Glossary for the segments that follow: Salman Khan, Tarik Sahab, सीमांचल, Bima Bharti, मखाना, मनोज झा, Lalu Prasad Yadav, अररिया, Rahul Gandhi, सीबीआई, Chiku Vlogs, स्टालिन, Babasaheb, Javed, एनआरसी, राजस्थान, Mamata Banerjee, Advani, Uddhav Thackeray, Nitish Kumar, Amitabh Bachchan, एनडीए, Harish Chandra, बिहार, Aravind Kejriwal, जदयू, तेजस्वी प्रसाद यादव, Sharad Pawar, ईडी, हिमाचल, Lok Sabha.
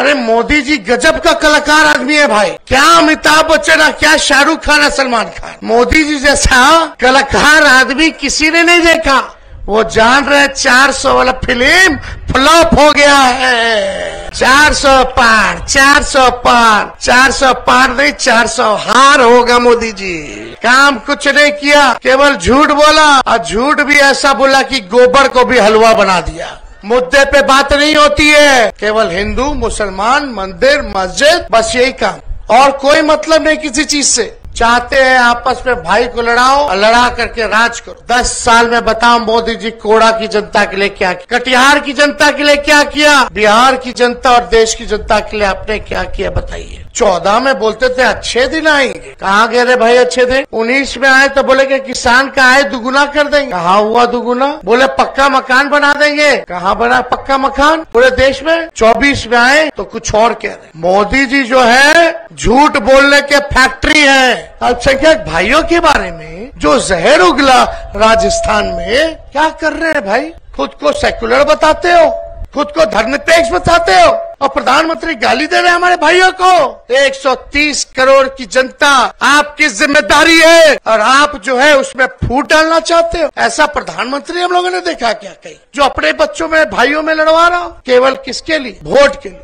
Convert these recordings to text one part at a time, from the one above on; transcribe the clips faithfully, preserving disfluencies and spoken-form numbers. अरे मोदी जी गजब का कलाकार आदमी है भाई, क्या अमिताभ बच्चन है, क्या शाहरुख खान है, सलमान खान। मोदी जी जैसा कलाकार आदमी किसी ने नहीं देखा। वो जान रहे चार सौ वाला फिल्म फ्लॉप हो गया है। चार सौ पार, चार सौ पार, चार सौ पार नहीं चार सौ हार होगा। मोदी जी काम कुछ नहीं किया, केवल झूठ बोला, और झूठ भी ऐसा बोला कि गोबर को भी हलवा बना दिया। मुद्दे पे बात नहीं होती है, केवल हिंदू मुसलमान मंदिर मस्जिद, बस यही काम, और कोई मतलब नहीं किसी चीज से। चाहते हैं आपस में भाई को लड़ाओ और लड़ा करके राज करो। दस साल में बताओ मोदी जी कोड़ा की जनता के लिए क्या किया, कटिहार की जनता के लिए क्या किया, बिहार की जनता और देश की जनता के लिए आपने क्या किया बताइए। चौदह में बोलते थे अच्छे दिन आएंगे, कहाँ गए रे भाई अच्छे दिन। उन्नीस में आए तो बोले कि किसान का आय दुगुना कर देंगे, कहाँ हुआ दुगुना। बोले पक्का मकान बना देंगे, कहाँ बना पक्का मकान पूरे देश में। चौबीस में आए तो कुछ और कह रहे। मोदी जी जो है झूठ बोलने के फैक्ट्री है। अल्पसंख्यक भाइयों के बारे में जो जहर उगला राजस्थान में, क्या कर रहे हैं भाई। खुद को सेक्युलर बताते हो, खुद को धर्मनिरपेक्ष बताते हो, और प्रधानमंत्री गाली दे रहे हैं हमारे भाइयों को। एक सौ तीस करोड़ की जनता आपकी जिम्मेदारी है, और आप जो है उसमें फूट डालना चाहते हो। ऐसा प्रधानमंत्री हम लोगों ने देखा क्या कहीं, जो अपने बच्चों में भाइयों में लड़वा रहा हो, केवल किसके लिए, वोट के लिए।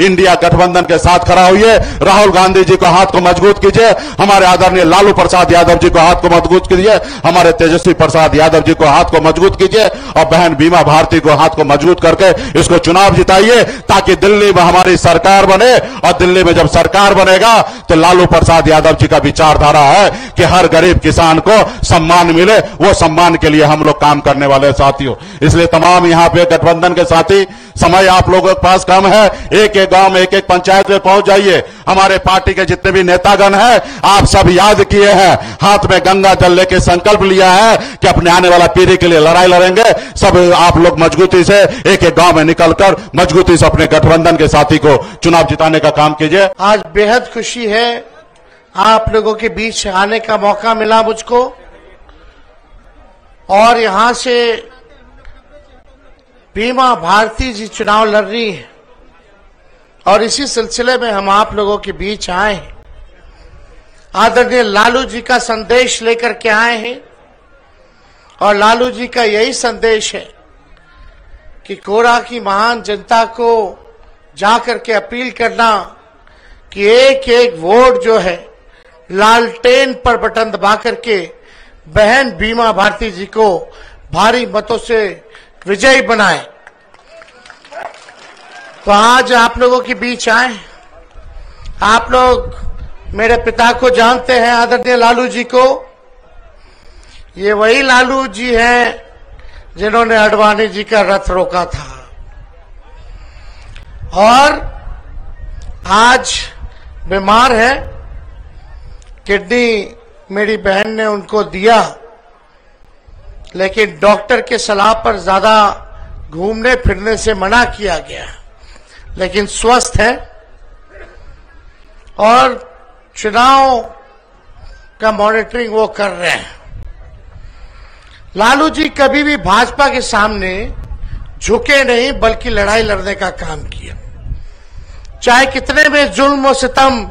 इंडिया गठबंधन के साथ खड़ा हुई, राहुल गांधी जी को हाथ को मजबूत कीजिए, हमारे आदरणीय लालू प्रसाद यादव जी को हाथ को मजबूत कीजिए, हमारे तेजस्वी प्रसाद यादव जी को हाथ को मजबूत कीजिए, और बहन बीमा भारती को हाथ को मजबूत करके इसको चुनाव जिताइए, ताकि दिल्ली में हमारी सरकार बने। और दिल्ली में जब सरकार बनेगा तो लालू प्रसाद यादव जी का विचारधारा है कि हर गरीब किसान को सम्मान मिले, वो सम्मान के लिए हम लोग काम करने वाले साथियों। इसलिए तमाम यहाँ पे गठबंधन के साथी, समय आप लोगों के पास कम है, एक एक गांव में एक एक पंचायत में पहुंच जाइए। हमारे पार्टी के जितने भी नेतागण हैं, आप सब याद किए हैं, हाथ में गंगा जल लेके संकल्प लिया है कि अपने आने वाला पीढ़ी के लिए लड़ाई लड़ेंगे। सब आप लोग मजबूती से एक एक गांव में निकलकर मजबूती से अपने गठबंधन के साथी को चुनाव जिताने का काम कीजिए। आज बेहद खुशी है आप लोगों के बीच आने का मौका मिला मुझको, और यहां से बीमा भारती जी चुनाव लड़ रही है, और इसी सिलसिले में हम आप लोगों के बीच आए हैं। आदरणीय लालू जी का संदेश लेकर के आए हैं, और लालू जी का यही संदेश है कि कोड़ा की महान जनता को जाकर के अपील करना कि एक एक वोट जो है लालटेन पर बटन दबा करके बहन बीमा भारती जी को भारी मतों से विजयी बनाए। तो आज आप लोगों के बीच आए, आप लोग मेरे पिता को जानते हैं, आदरणीय लालू जी को। ये वही लालू जी हैं जिन्होंने अडवाणी जी का रथ रोका था, और आज बीमार है, किडनी मेरी बहन ने उनको दिया, लेकिन डॉक्टर के सलाह पर ज्यादा घूमने फिरने से मना किया गया, लेकिन स्वस्थ है। और चुनाव का मॉनिटरिंग वो कर रहे हैं। लालू जी कभी भी भाजपा के सामने झुके नहीं, बल्कि लड़ाई लड़ने का काम किया। चाहे कितने भी जुल्म और सितम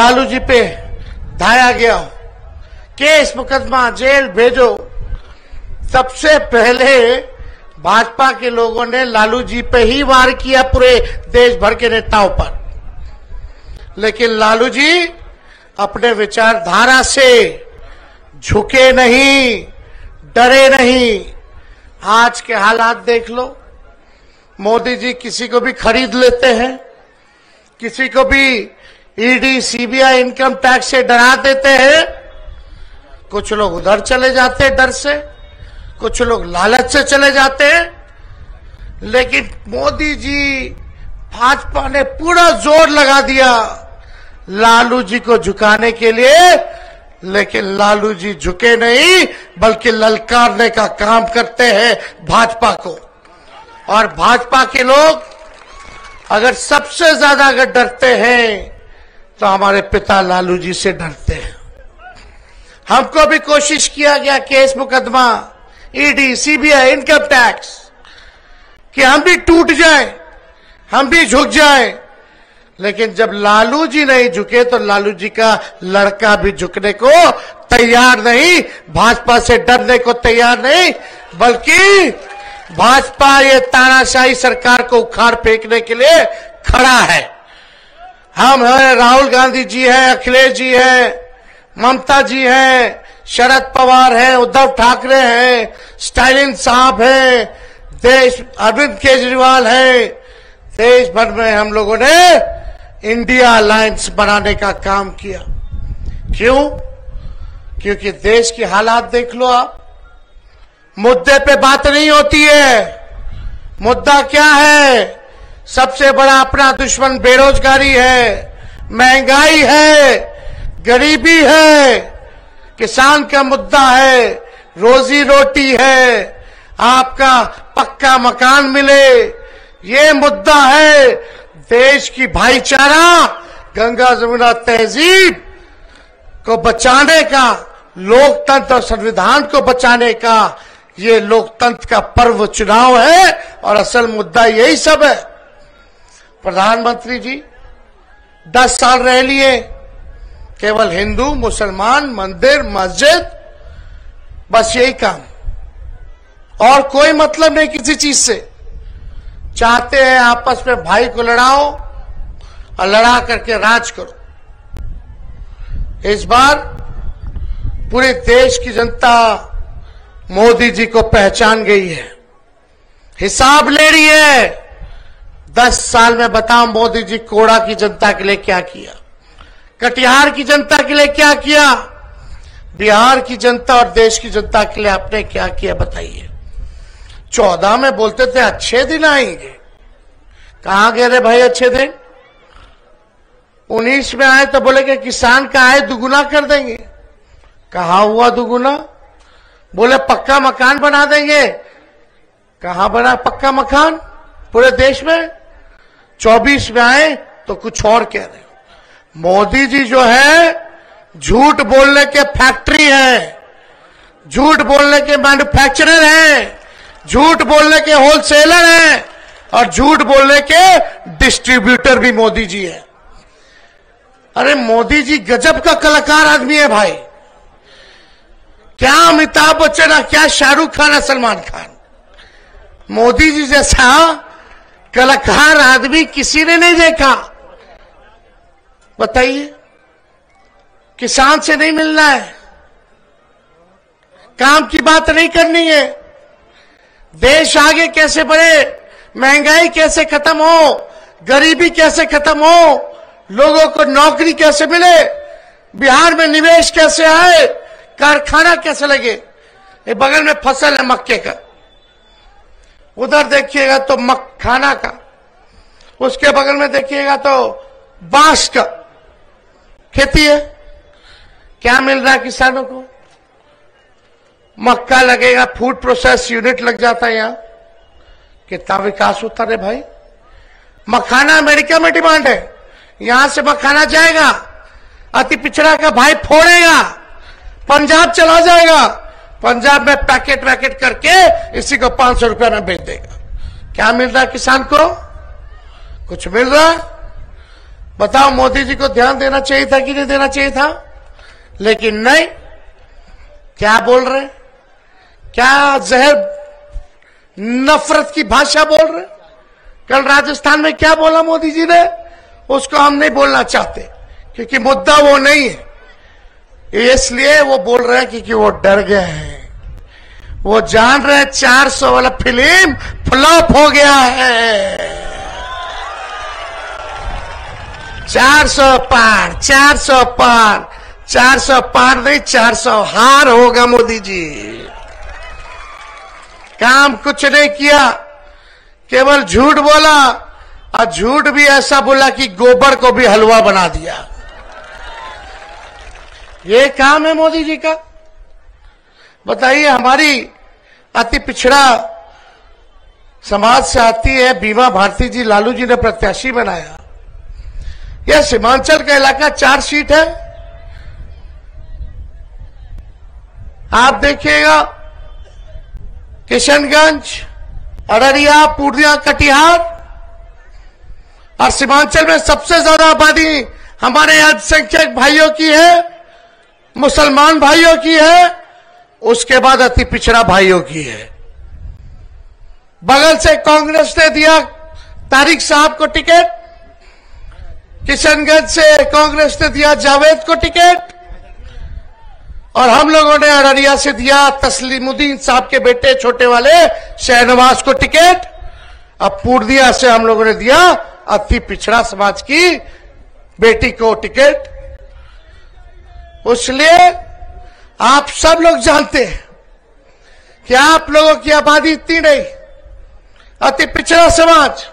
लालू जी पे ढाया गया हो, केस मुकदमा जेल भेजो, सबसे पहले भाजपा के लोगों ने लालू जी पे ही वार किया पूरे देश भर के नेताओं पर, लेकिन लालू जी अपने विचारधारा से झुके नहीं, डरे नहीं। आज के हालात देख लो, मोदी जी किसी को भी खरीद लेते हैं, किसी को भी ईडी सीबीआई इनकम टैक्स से डरा देते हैं, कुछ लोग उधर चले जाते हैं डर से, कुछ लोग लालच से चले जाते हैं, लेकिन मोदी जी भाजपा ने पूरा जोर लगा दिया लालू जी को झुकाने के लिए, लेकिन लालू जी झुके नहीं, बल्कि ललकारने का काम करते हैं भाजपा को। और भाजपा के लोग अगर सबसे ज्यादा अगर डरते हैं तो हमारे पिता लालू जी से डरते हैं। हमको भी कोशिश किया गया, केस मुकदमा ईडी, सीबीआई, इनकम टैक्स, कि हम भी टूट जाए, हम भी झुक जाए। लेकिन जब लालू जी नहीं झुके तो लालू जी का लड़का भी झुकने को तैयार नहीं, भाजपा से डरने को तैयार नहीं, बल्कि भाजपा ये तानाशाही सरकार को उखाड़ फेंकने के लिए खड़ा है। हम हैं, राहुल गांधी जी हैं, अखिलेश जी हैं, ममता जी हैं, शरद पवार हैं, उद्धव ठाकरे हैं, स्टालिन साहब हैं, देश अरविंद केजरीवाल हैं। देश भर में हम लोगों ने इंडिया अलायंस बनाने का काम किया। क्यों? क्योंकि देश की हालात देख लो आप। मुद्दे पे बात नहीं होती है। मुद्दा क्या है? सबसे बड़ा अपना दुश्मन बेरोजगारी है, महंगाई है, गरीबी है, किसान का मुद्दा है, रोजी रोटी है, आपका पक्का मकान मिले, ये मुद्दा है। देश की भाईचारा, गंगा जमुना तहजीब को बचाने का, लोकतंत्र और संविधान को बचाने का, ये लोकतंत्र का पर्व चुनाव है और असल मुद्दा यही सब है। प्रधानमंत्री जी दस साल रह लिए, केवल हिंदू, मुसलमान, मंदिर, मस्जिद, बस यही काम, और कोई मतलब नहीं किसी चीज से। चाहते हैं आपस में भाई को लड़ाओ और लड़ा करके राज करो। इस बार पूरे देश की जनता मोदी जी को पहचान गई है, हिसाब ले रही है। दस साल में बताओ मोदी जी कोड़ा की जनता के लिए क्या किया, कटिहार की जनता के लिए क्या किया, बिहार की जनता और देश की जनता के लिए आपने क्या किया बताइए। चौदह में बोलते थे अच्छे दिन आएंगे, कहां गए रे भाई अच्छे दिन? उन्नीस में आए तो बोले कि किसान का आय दुगुना कर देंगे, कहां हुआ दुगुना? बोले पक्का मकान बना देंगे, कहां बना पक्का मकान पूरे देश में? चौबीस में आए तो कुछ और कह रहे हो। मोदी जी जो है झूठ बोलने के फैक्ट्री है, झूठ बोलने के मैन्युफैक्चरर है, झूठ बोलने के होलसेलर हैं और झूठ बोलने के डिस्ट्रीब्यूटर भी मोदी जी हैं। अरे मोदी जी गजब का कलाकार आदमी है भाई। क्या अमिताभ बच्चन है, क्या शाहरुख खान है, सलमान खान। मोदी जी जैसा कलाकार आदमी किसी ने नहीं देखा। बताइए, किसान से नहीं मिलना है, काम की बात नहीं करनी है, देश आगे कैसे बढ़े, महंगाई कैसे खत्म हो, गरीबी कैसे खत्म हो, लोगों को नौकरी कैसे मिले, बिहार में निवेश कैसे आए, कारखाना कैसे लगे। ये बगल में फसल है मक्के का, उधर देखिएगा तो मखाना का, उसके बगल में देखिएगा तो बांस का खेती है। क्या मिल रहा है किसानों को? मक्का लगेगा, फूड प्रोसेस यूनिट लग जाता है यहाँ, कितना विकास होता है भाई। मखाना अमेरिका में डिमांड है, यहां से मखाना जाएगा, अति पिछड़ा का भाई फोड़ेगा, पंजाब चला जाएगा, पंजाब में पैकेट वैकेट करके इसी को पांच सौ रुपया में बेच देगा। क्या मिल रहा है किसान को? कुछ मिल रहा है? बताओ मोदी जी को ध्यान देना चाहिए था कि नहीं देना चाहिए था? लेकिन नहीं, क्या बोल रहे? क्या जहर नफरत की भाषा बोल रहे? कल राजस्थान में क्या बोला मोदी जी ने, उसको हम नहीं बोलना चाहते क्योंकि मुद्दा वो नहीं है। इसलिए वो बोल रहे हैं क्योंकि वो डर गए हैं, वो जान रहे हैं चार सौ वाला फिल्म फ्लॉप हो गया है। चार सौ पार, चार सौ पार, चार सौ पार नहीं चार सौ हार होगा मोदी जी। काम कुछ नहीं किया, केवल झूठ बोला, और झूठ भी ऐसा बोला कि गोबर को भी हलवा बना दिया। ये काम है मोदी जी का। बताइए, हमारी अति पिछड़ा समाज से आती है बीमा भारती जी, लालू जी ने प्रत्याशी बनाया। यह सीमांचल का इलाका, चार सीट है। आप देखिएगा किशनगंज, अररिया, पूर्णिया, कटिहार और सीमांचल में सबसे ज्यादा आबादी हमारे अल्पसंख्यक भाइयों की है, मुसलमान भाइयों की है, उसके बाद अति पिछड़ा भाइयों की है। बगल से कांग्रेस ने दिया तारिक साहब को टिकट, किशनगंज से कांग्रेस ने दिया जावेद को टिकट और हम लोगों ने अररिया से दिया तस्लीमुद्दीन साहब के बेटे छोटे वाले शाहनवाज को टिकट। अब पूर्णिया से हम लोगों ने दिया अति पिछड़ा समाज की बेटी को टिकट। इसलिए आप सब लोग जानते हैं कि आप लोगों की आबादी इतनी नहीं, अति पिछड़ा समाज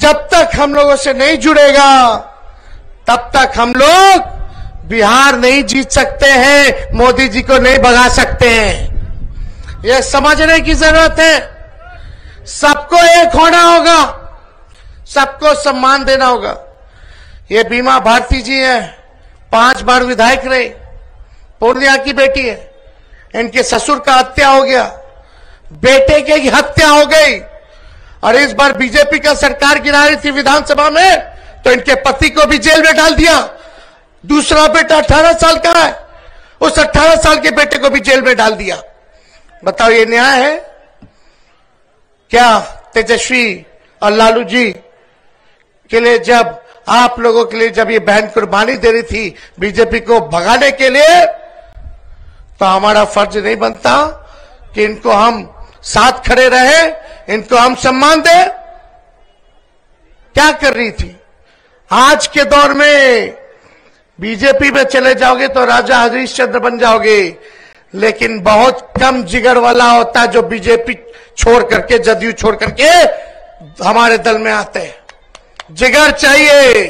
जब तक हम लोगों से नहीं जुड़ेगा तब तक हम लोग बिहार नहीं जीत सकते हैं, मोदी जी को नहीं भगा सकते हैं। यह समझने की जरूरत है। सबको एक होना होगा, सबको सम्मान देना होगा। ये बीमा भारती जी हैं, पांच बार विधायक रहे, पूर्णिया की बेटी है। इनके ससुर का हत्या हो गया, बेटे के की हत्या हो गई और इस बार बीजेपी का सरकार गिरा रही थी विधानसभा में तो इनके पति को भी जेल में डाल दिया। दूसरा बेटा अठारह साल का है, उस अठारह साल के बेटे को भी जेल में डाल दिया। बताओ ये न्याय है क्या? तेजस्वी और लालू जी के लिए, जब आप लोगों के लिए जब ये बहन कुर्बानी दे रही थी बीजेपी को भगाने के लिए, तो हमारा फर्ज नहीं बनता कि इनको हम साथ खड़े रहे, इनको हम सम्मान दें? क्या कर रही थी? आज के दौर में बीजेपी में चले जाओगे तो राजा हरीश चंद्र बन जाओगे, लेकिन बहुत कम जिगर वाला होता है जो बीजेपी छोड़ करके, जदयू छोड़ करके हमारे दल में आते हैं। जिगर चाहिए।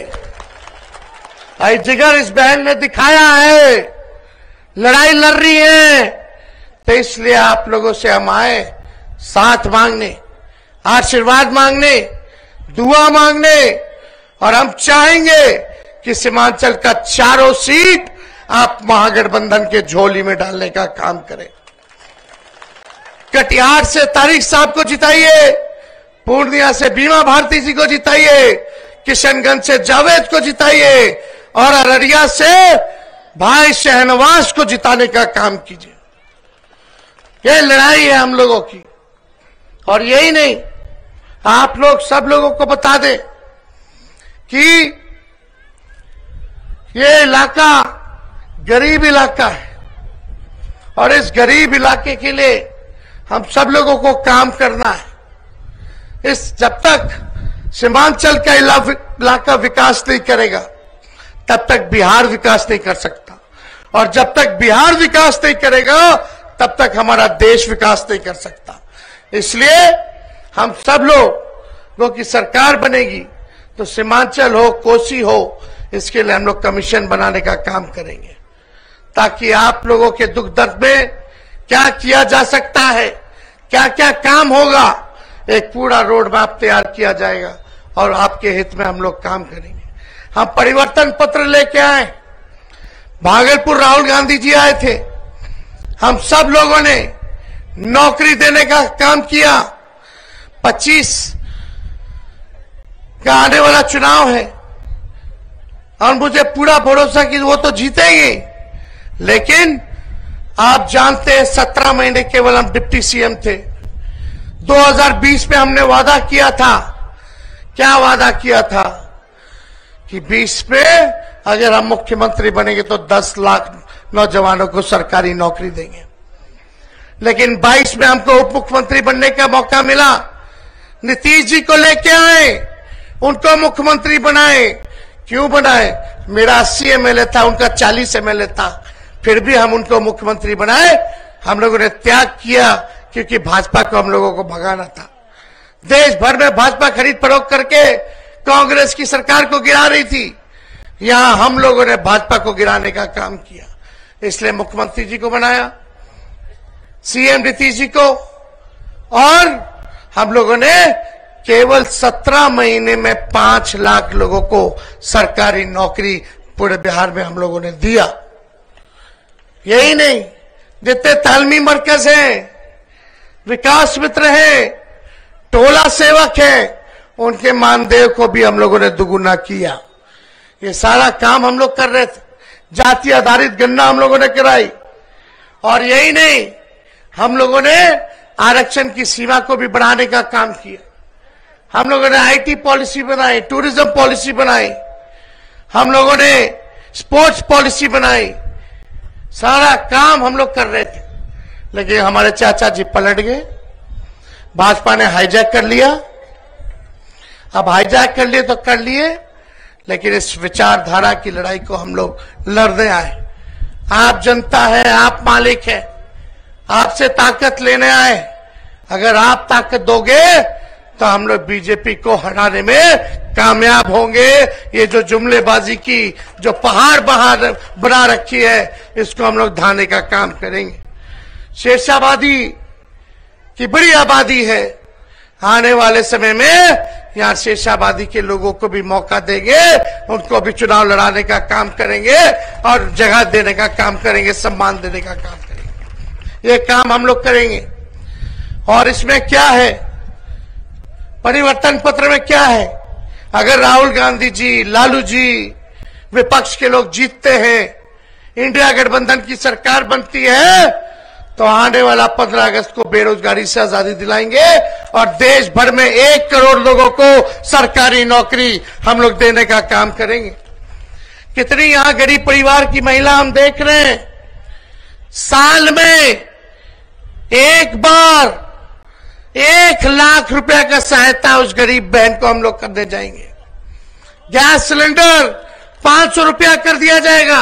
आई जिगर इस बहन ने दिखाया है, लड़ाई लड़ रही है, तो इसलिए आप लोगों से हम आए साथ मांगने, आशीर्वाद मांगने, दुआ मांगने। और हम चाहेंगे कि सीमांचल का चारों सीट आप महागठबंधन के झोली में डालने का काम करें। कटिहार से तारिक साहब को जिताइए, पूर्णिया से बीमा भारती जी को जिताइए, किशनगंज से जावेद को जिताइए और अररिया से भाई शाहनवाज को जिताने का काम कीजिए। ये लड़ाई है हम लोगों की। और यही नहीं, आप लोग सब लोगों को बता दें कि ये इलाका गरीब इलाका है और इस गरीब इलाके के लिए हम सब लोगों को काम करना है। इस जब तक सीमांचल का इलाका विकास नहीं करेगा तब तक बिहार विकास नहीं कर सकता और जब तक बिहार विकास नहीं करेगा तब तक हमारा देश विकास नहीं कर सकता। इसलिए हम सब लोगों की सरकार बनेगी तो सीमांचल हो, कोसी हो, इसके लिए हम लोग कमीशन बनाने का काम करेंगे ताकि आप लोगों के दुख दर्द में क्या किया जा सकता है, क्या क्या काम होगा, एक पूरा रोड मैप तैयार किया जाएगा और आपके हित में हम लोग काम करेंगे। हम परिवर्तन पत्र लेके आए। भागलपुर राहुल गांधी जी आए थे, हम सब लोगों ने नौकरी देने का काम किया। पच्चीस का आने वाला चुनाव है और मुझे पूरा भरोसा कि वो तो जीतेंगे, लेकिन आप जानते हैं सत्रह महीने केवल हम डिप्टी सीएम थे। दो हज़ार बीस में हमने वादा किया था। क्या वादा किया था? कि बीस में अगर हम मुख्यमंत्री बनेंगे तो दस लाख नौजवानों को सरकारी नौकरी देंगे। लेकिन बाईस में हमको उप मुख्यमंत्री बनने का मौका मिला। नीतीश जी को लेके आए, उनको मुख्यमंत्री बनाए। क्यों बनाए? मेरा अस्सी एमएलए था, उनका चालीस एमएलए था, फिर भी हम उनको मुख्यमंत्री बनाए। हम लोगों ने त्याग किया क्योंकि भाजपा को हम लोगों को भगाना था। देश भर में भाजपा खरीद फरोख्त करके कांग्रेस की सरकार को गिरा रही थी, यहां हम लोगों ने भाजपा को गिराने का काम किया। इसलिए मुख्यमंत्री जी को बनाया, सीएम नीतीश जी को, और हम लोगों ने केवल सत्रह महीने में पांच लाख लोगों को सरकारी नौकरी पूरे बिहार में हम लोगों ने दिया। यही नहीं, जितने तालमी मरकज हैं, विकास मित्र हैं, टोला सेवक हैं, उनके मानदेय को भी हम लोगों ने दुगुना किया। ये सारा काम हम लोग कर रहे थे। जाति आधारित गणना हम लोगों ने कराई और यही नहीं, हम लोगों ने आरक्षण की सीमा को भी बढ़ाने का काम किया। हम लोगों ने आईटी पॉलिसी बनाई, टूरिज्म पॉलिसी बनाई, हम लोगों ने स्पोर्ट्स पॉलिसी बनाई, सारा काम हम लोग कर रहे थे। लेकिन हमारे चाचा जी पलट गए, भाजपा ने हाईजैक कर लिया। अब हाईजैक कर लिए तो कर लिए, लेकिन इस विचारधारा की लड़ाई को हम लोग लड़ने आए। आप जनता है, आप मालिक है, आपसे ताकत लेने आए। अगर आप ताकत दोगे तो हम लोग बीजेपी को हटाने में कामयाब होंगे। ये जो जुमलेबाजी की जो पहाड़ बहार बना रखी है, इसको हम लोग ढाने का काम करेंगे। शेष आबादी की बड़ी आबादी है, आने वाले समय में यहाँ शेष आबादी के लोगों को भी मौका देंगे, उनको भी चुनाव लड़ाने का काम करेंगे और जगह देने का काम करेंगे, सम्मान देने का काम करेंगे। ये काम हम लोग करेंगे। और इसमें क्या है, परिवर्तन पत्र में क्या है, अगर राहुल गांधी जी, लालू जी, विपक्ष के लोग जीतते हैं, इंडिया गठबंधन की सरकार बनती है, तो आने वाला पंद्रह अगस्त को बेरोजगारी से आजादी दिलाएंगे और देश भर में एक करोड़ लोगों को सरकारी नौकरी हम लोग देने का काम करेंगे। कितनी यहां गरीब परिवार की महिला हम देख रहे हैं, साल में एक बार एक लाख रुपए का सहायता उस गरीब बहन को हम लोग करने जाएंगे। गैस सिलेंडर पांच सौ रुपया कर दिया जाएगा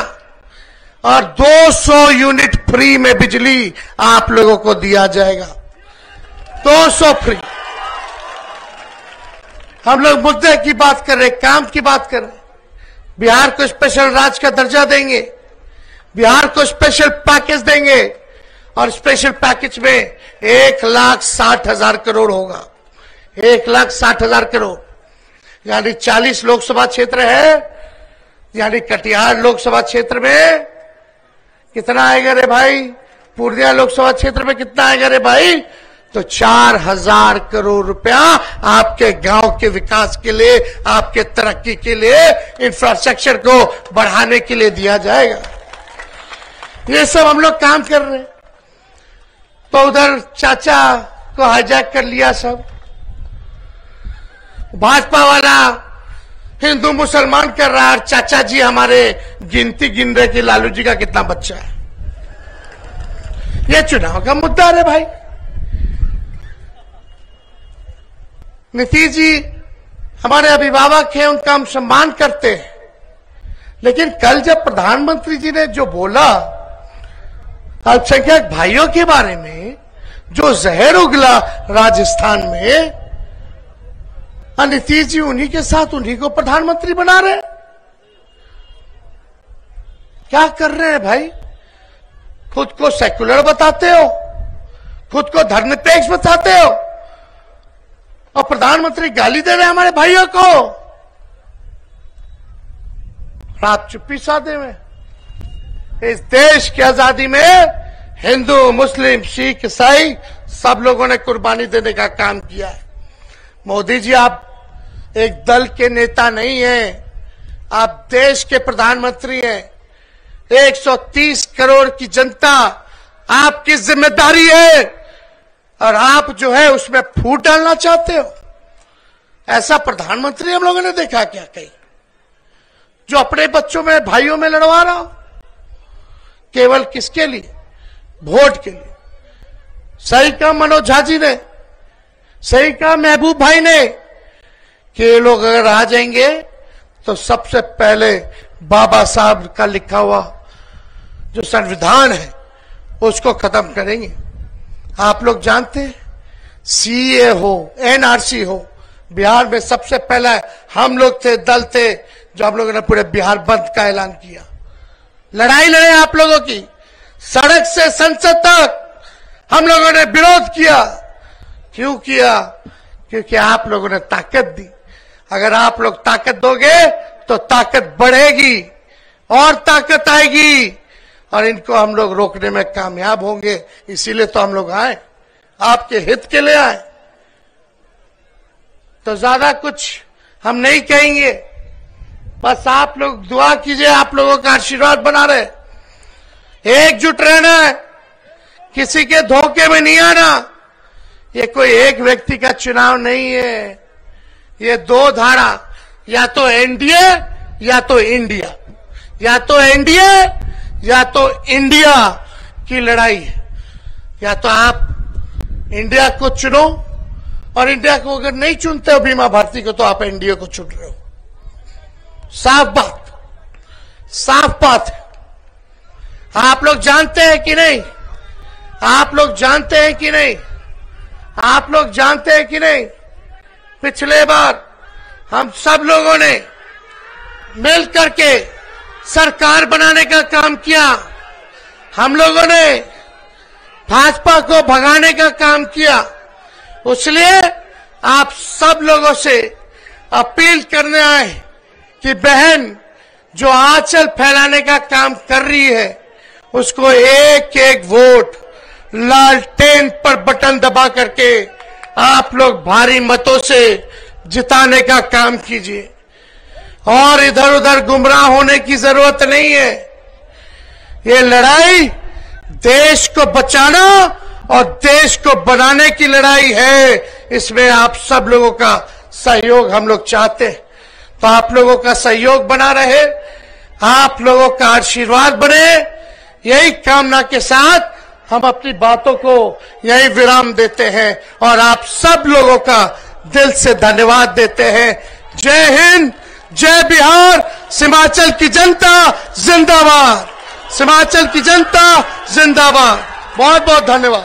और दो सौ यूनिट फ्री में बिजली आप लोगों को दिया जाएगा, दो सौ फ्री। हम लोग मुद्दे की बात कर रहे हैं, काम की बात कर रहे हैं। बिहार को स्पेशल राज्य का दर्जा देंगे, बिहार को स्पेशल पैकेज देंगे और स्पेशल पैकेज में एक लाख साठ हजार करोड़ होगा, एक लाख साठ हजार करोड़ यानी चालीस लोकसभा क्षेत्र है, यानी कटिहार लोकसभा क्षेत्र में कितना आएगा रे भाई, पूर्णिया लोकसभा क्षेत्र में कितना आएगा रे भाई, तो चार हजार करोड़ रुपया आपके गांव के विकास के लिए, आपके तरक्की के लिए, इंफ्रास्ट्रक्चर को बढ़ाने के लिए दिया जाएगा। ये सब हम लोग काम कर रहे हैं। तो उधर चाचा को हाईजैक कर लिया सब, भाजपा वाला हिंदू मुसलमान कर रहा है, चाचा जी हमारे गिनती गिन रहे कि लालू जी का कितना बच्चा है। ये चुनाव का मुद्दा है भाई। नीतीश जी हमारे अभिभावक हैं, उनका हम सम्मान करते हैं, लेकिन कल जब प्रधानमंत्री जी ने जो बोला अल्पसंख्यक भाइयों के बारे में, जो जहर उगला राजस्थान में, नीतीश जी उन्हीं के साथ उन्हीं को प्रधानमंत्री बना रहे। क्या कर रहे हैं भाई, खुद को सेक्युलर बताते हो, खुद को धर्मनिरपेक्ष बताते हो और प्रधानमंत्री गाली दे रहे हैं हमारे भाइयों को। आप चुप्पी साधे में। इस देश की आजादी में हिंदू, मुस्लिम, सिख, ईसाई सब लोगों ने कुर्बानी देने का काम किया है। मोदी जी आप एक दल के नेता नहीं हैं, आप देश के प्रधानमंत्री हैं। एक सौ तीस करोड़ की जनता आपकी जिम्मेदारी है और आप जो है उसमें फूट डालना चाहते हो। ऐसा प्रधानमंत्री हम लोगों ने देखा क्या कहीं, जो अपने बच्चों में, भाइयों में लड़वा रहा हो, केवल किसके लिए, वोट के लिए। सही कहा मनोज झा जी ने, सही कहा महबूब भाई ने कि ये लोग अगर आ जाएंगे तो सबसे पहले बाबा साहब का लिखा हुआ जो संविधान है उसको खत्म करेंगे। आप लोग जानते हैं सीए हो, एनआरसी हो, बिहार में सबसे पहला हम लोग थे, दल थे जो हम लोगों ने पूरे बिहार बंद का ऐलान किया। लड़ाई लड़े आप लोगों की, सड़क से संसद तक हम लोगों ने विरोध किया। क्यों किया? क्योंकि आप लोगों ने ताकत दी। अगर आप लोग ताकत दोगे तो ताकत बढ़ेगी और ताकत आएगी और इनको हम लोग रोकने में कामयाब होंगे। इसीलिए तो हम लोग आए, आपके हित के लिए आए। तो ज्यादा कुछ हम नहीं कहेंगे, बस आप लोग दुआ कीजिए, आप लोगों का आशीर्वाद बना रहे। एकजुट रहना है, किसी के धोखे में नहीं आना। ये कोई एक व्यक्ति का चुनाव नहीं है, ये दो धारा, या तो एनडीए या तो इंडिया, या तो एनडीए या तो इंडिया की लड़ाई है। या तो आप इंडिया को चुनो, और इंडिया को अगर नहीं चुनते हो बीमा भारती को, तो आप एनडीए को चुन रहे हो। साफ बात, साफ बात है। आप लोग जानते हैं कि नहीं, आप लोग जानते हैं कि नहीं, आप लोग जानते हैं कि नहीं, पिछले बार हम सब लोगों ने मिल करके सरकार बनाने का काम किया। हम लोगों ने भाजपा को भगाने का काम किया। इसलिए आप सब लोगों से अपील करने आए कि बहन जो आंचल फैलाने का काम कर रही है, उसको एक एक वोट लालटेन पर बटन दबा करके आप लोग भारी मतों से जिताने का काम कीजिए। और इधर उधर गुमराह होने की जरूरत नहीं है। ये लड़ाई देश को बचाना और देश को बनाने की लड़ाई है। इसमें आप सब लोगों का सहयोग हम लोग चाहते हैं, तो आप लोगों का सहयोग बना रहे, आप लोगों का आशीर्वाद बने, यही कामना के साथ हम अपनी बातों को यही विराम देते हैं और आप सब लोगों का दिल से धन्यवाद देते हैं। जय हिंद, जय बिहार। हिमाचल की जनता जिंदाबाद, हिमाचल की जनता जिंदाबाद। बहुत बहुत धन्यवाद।